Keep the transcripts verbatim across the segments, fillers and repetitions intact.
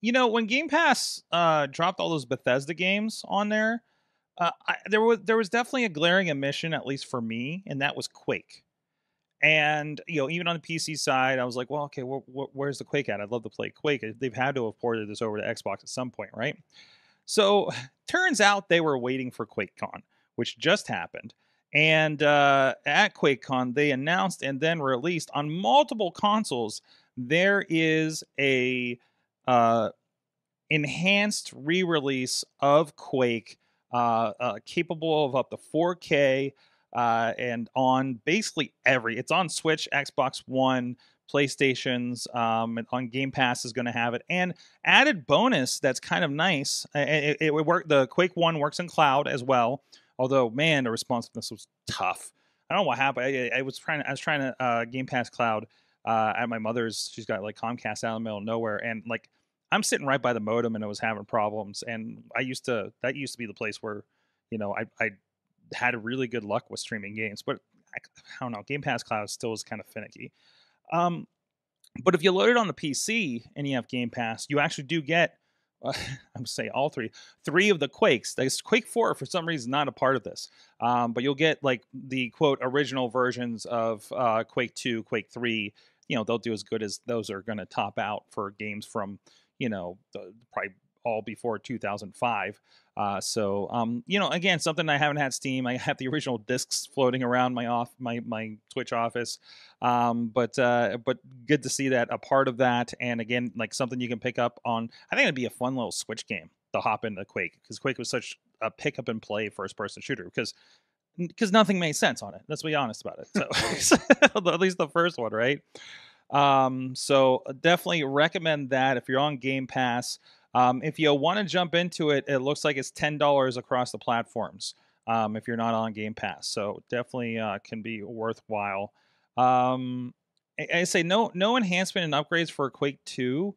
you know, when Game Pass uh, dropped all those Bethesda games on there, uh, I, there was there was definitely a glaring omission, at least for me, and that was Quake. And, you know, even on the P C side, I was like, well, okay, wh- wh- where's the Quake at? I'd love to play Quake. They've had to have ported this over to Xbox at some point, right? So turns out they were waiting for QuakeCon, which just happened. And uh, at QuakeCon, they announced and then released on multiple consoles, there is a uh, enhanced re-release of Quake, uh, uh, capable of up to four K, uh, and on basically every, it's on Switch, Xbox One, PlayStations, um, and on Game Pass is going to have it. And added bonus that's kind of nice, it, it, it work, the Quake one works in cloud as well. Although, man, the responsiveness was tough. I don't know what happened. I, I was trying to, I was trying to uh, Game Pass Cloud uh, at my mother's. She's got like Comcast out in the middle of nowhere, and like I'm sitting right by the modem, and I was having problems. And I used to that used to be the place where, you know, I I had really good luck with streaming games, but I, I don't know. Game Pass Cloud still is kind of finicky. Um, but if you load it on the P C and you have Game Pass, you actually do get. Uh, I would say all three, three of the Quakes. There's Quake four, for some reason, not a part of this. Um, but you'll get like the quote original versions of uh, Quake two, Quake three. You know, they'll do as good as those are going to top out for games from, you know, the, probably all before two thousand five. Uh, so, um, you know, again, something I haven't had Steam. I have the original discs floating around my off my my Twitch office. Um, but uh, but good to see that a part of that. And again, like something you can pick up on. I think it'd be a fun little Switch game to hop into Quake, because Quake was such a pick up and play first person shooter, because because nothing made sense on it. Let's be honest about it. So at least the first one, right? Um, so definitely recommend that if you're on Game Pass. Um, if you want to jump into it, it looks like it's ten dollars across the platforms, um, if you're not on Game Pass. So definitely uh, can be worthwhile. Um, I, I say no no enhancement and upgrades for Quake two,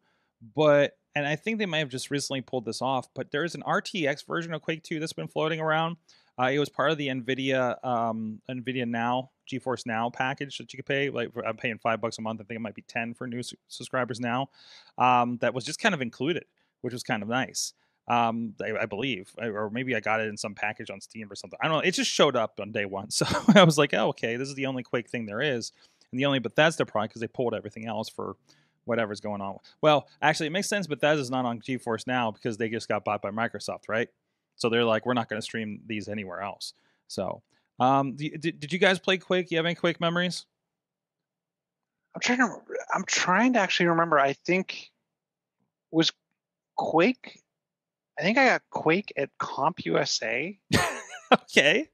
but, and I think they might have just recently pulled this off, but there is an R T X version of Quake two that's been floating around. Uh, it was part of the NVIDIA um, NVIDIA Now, GeForce Now package that you could pay. Like I'm paying five bucks a month. I think it might be ten for new su- subscribers now. Um, that was just kind of included, which was kind of nice, um, I, I believe. I, or maybe I got it in some package on Steam or something. I don't know. It just showed up on day one. So I was like, oh, okay, this is the only Quake thing there is. And the only Bethesda product, because they pulled everything else for whatever's going on. Well, actually, it makes sense Bethesda's not on GeForce Now because they just got bought by Microsoft, right? So they're like, we're not going to stream these anywhere else. So um, did, did you guys play Quake? You have any Quake memories? I'm trying to, I'm trying to actually remember. I think was Quake, I think I got Quake at CompUSA. Okay.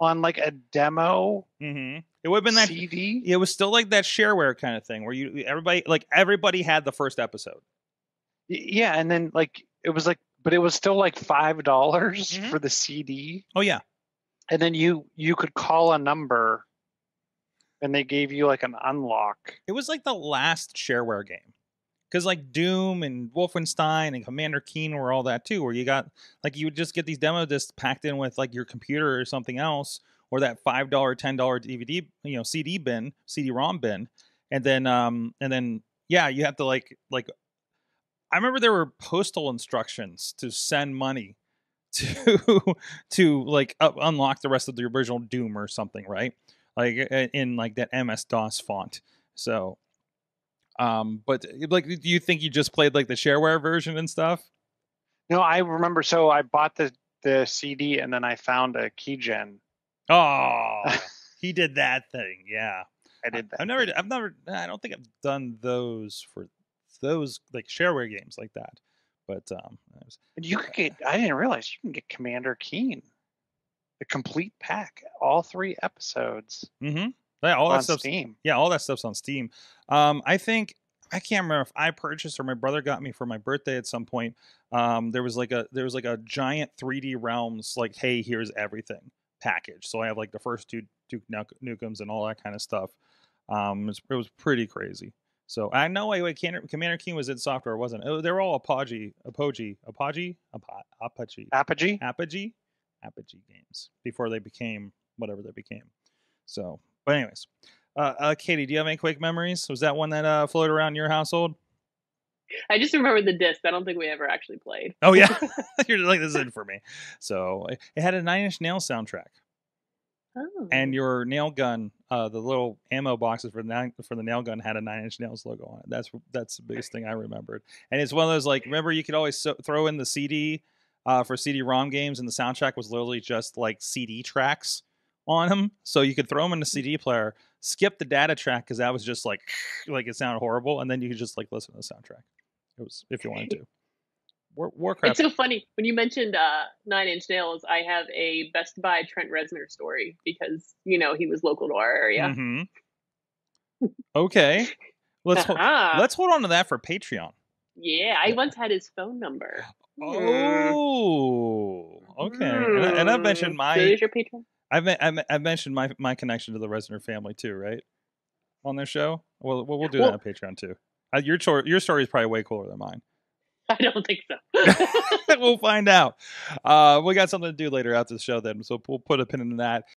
On like a demo. Mm-hmm. It would have been that C D. It was still like that shareware kind of thing where you everybody like everybody had the first episode. Yeah, and then like it was like, but it was still like five dollars mm-hmm. for the C D. Oh yeah, and then you you could call a number, and they gave you like an unlock. It was like the last shareware game. Because like Doom and Wolfenstein and Commander Keen were all that too, where you got like you would just get these demo discs packed in with like your computer or something else, or that five dollar, ten dollar D V D, you know, C D bin, C D ROM bin, and then um and then yeah, you have to like like I remember there were postal instructions to send money to to like up, unlock the rest of the original Doom or something, right? Like in like that M S DOS font, so. Um, but like, do you think you just played like the shareware version and stuff? No, I remember. So I bought the, the C D and then I found a keygen. Oh, he did that thing. Yeah, I did that. I've never, I've never, I don't think I've done those for those like shareware games like that. But, um, was, you could get, I didn't realize you can get Commander Keen, the complete pack, all three episodes. Mm-hmm. Yeah, all that stuff's Steam. Yeah, all that stuff's on Steam. Um, I think I can't remember if I purchased or my brother got me for my birthday at some point. Um, there was like a there was like a giant three D Realms like, hey, here's everything package. So I have like the first two Duke Nukems and all that kind of stuff. Um, it was, it was pretty crazy. So I know I wait, Commander Keen was in software, wasn't it? They were all Apogee, Apogee, Apogee, Apogee, Apogee, Apogee, Apogee games before they became whatever they became. So. But anyways, uh, uh, Katie, do you have any Quake memories? Was that one that uh, floated around your household? I just remember the disc. I don't think we ever actually played. Oh, yeah. You're like, this is it for me. So it had a Nine Inch Nails soundtrack. Oh. And your nail gun, uh, the little ammo boxes for the, for the nail gun had a Nine Inch Nails logo on it. That's that's the biggest thing I remembered. And it's one of those, like, remember you could always so, throw in the C D uh, for C D ROM games, and the soundtrack was literally just, like, C D tracks on them. So you could throw them in the C D player, skip the data track because that was just, like, like it sounded horrible, and then you could just, like, listen to the soundtrack. It was, if you wanted to. War, Warcraft. It's so funny when you mentioned uh, Nine Inch Nails. I have a Best Buy Trent Reznor story because you know he was local to our area. Mm-hmm. Okay, let's uh-huh. hold, let's hold on to that for Patreon. Yeah, I once had his phone number. Oh, okay. Mm. And, I, and I've mentioned my. So is your Patreon? I've I've I've mentioned my my connection to the Reznor family too, right? On their show. Well, we'll, we'll do well, that on Patreon too. Uh, your your story is probably way cooler than mine. I don't think so. We'll find out. Uh, we got something to do later after the show then, so we'll put a pin in that.